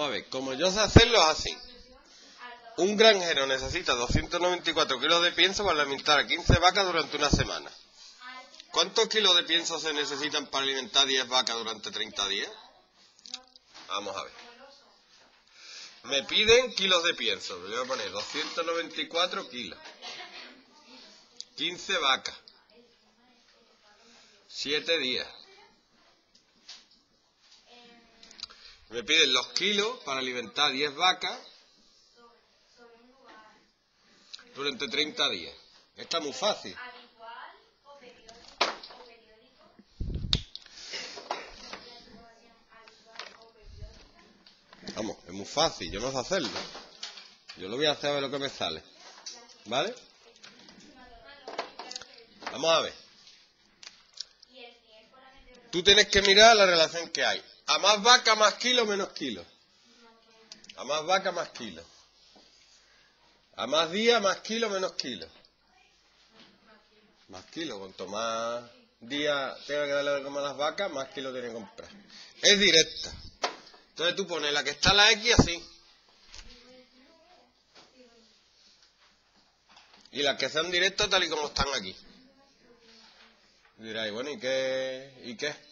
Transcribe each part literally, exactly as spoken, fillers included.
Vamos a ver, como yo sé hacerlo, es así. Un granjero necesita doscientos noventa y cuatro kilos de pienso para alimentar a quince vacas durante una semana. ¿Cuántos kilos de pienso se necesitan para alimentar diez vacas durante treinta días? Vamos a ver. Me piden kilos de pienso. Le voy a poner doscientos noventa y cuatro kilos. quince vacas. siete días. Me piden los kilos para alimentar diez vacas durante treinta días. Está muy fácil. Vamos, es muy fácil, yo no sé hacerlo. Yo lo voy a hacer a ver lo que me sale. ¿Vale? Vamos a ver. Tú tienes que mirar la relación que hay. A más vaca, más kilo, menos kilo. A más vaca, más kilo. A más día, más kilo, menos kilo. Más kilo, cuanto más día tenga que darle de comer a las vacas, más kilo tiene que comprar. Es directa. Entonces tú pones la que está la X así. Y las que sean directas tal y como están aquí. Y diréis, bueno, ¿y qué? ¿Y qué?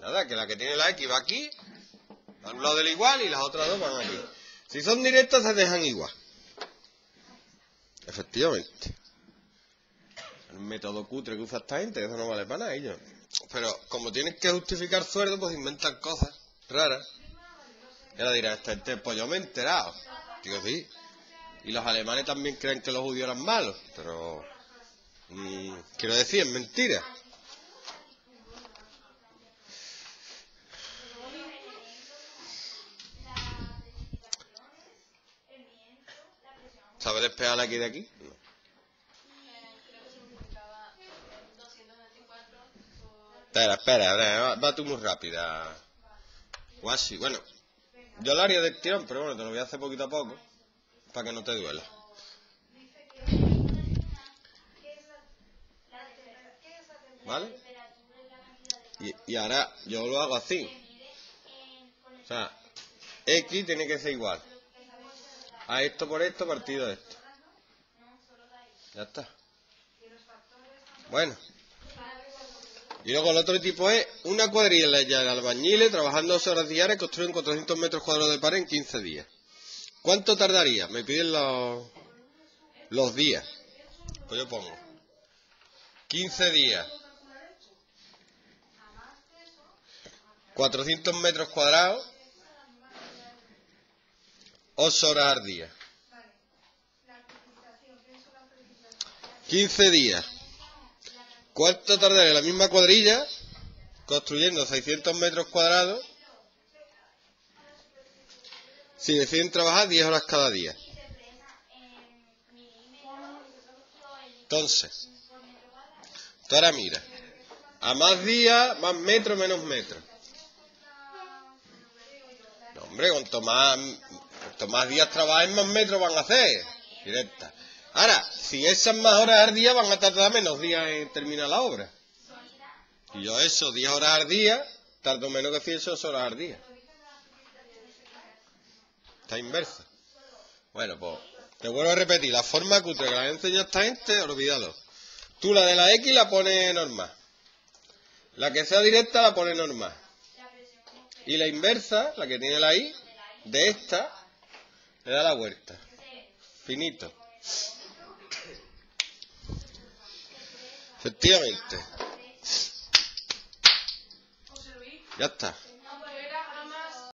Nada, que la que tiene la X va aquí, a un lado del igual, y las otras dos van aquí. Si son directas se dejan igual. Efectivamente. El método cutre que usa esta gente, eso no vale para nada ellos. Pero como tienen que justificar sueldo, pues inventan cosas raras. Y ahora dirán, este, este pollo me he enterado. Digo, sí. Y los alemanes también creen que los judíos eran malos, pero... Mmm, quiero decir, es mentira. ¿Sabes despegar la X de aquí? No. Espera, espera, va tú muy rápida. O así, bueno. Yo lo haría del tirón, pero bueno, te lo voy a hacer poquito a poco. Para que no te duela. ¿Vale? Y, y ahora yo lo hago así. O sea, X tiene que ser igual a esto por esto partido de esto. Ya está. Bueno. Y luego el otro tipo es una cuadrilla de albañiles trabajando dos horas diarias construyen cuatrocientos metros cuadrados de pared en quince días. ¿Cuánto tardaría? Me piden los, los días. Pues yo pongo quince días. cuatrocientos metros cuadrados. ocho horas al día. quince días. ¿Cuánto tardaría la misma cuadrilla construyendo seiscientos metros cuadrados si deciden trabajar diez horas cada día? Entonces, tú ahora mira, a más días, más metro, menos metro. No, hombre, cuanto más... Cuanto más días trabajen, más metros van a hacer. Directa. Ahora, si esas más horas al día van a tardar menos días en terminar la obra. Y yo eso, diez horas al día, tardo menos que cien ocho horas al día. Está inversa. Bueno, pues, te vuelvo a repetir. La forma cutre que la he enseñado a esta gente, olvídalo. Tú la de la X la pones normal. La que sea directa la pones normal. Y la inversa, la que tiene la Y, de esta... Le da la vuelta. Finito. Efectivamente. Ya está.